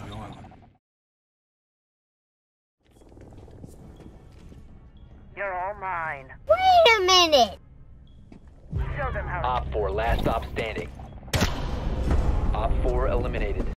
조용하고. You're all mine. Wait a minute. Show them how. Op 4, last op standing. Op 4 eliminated.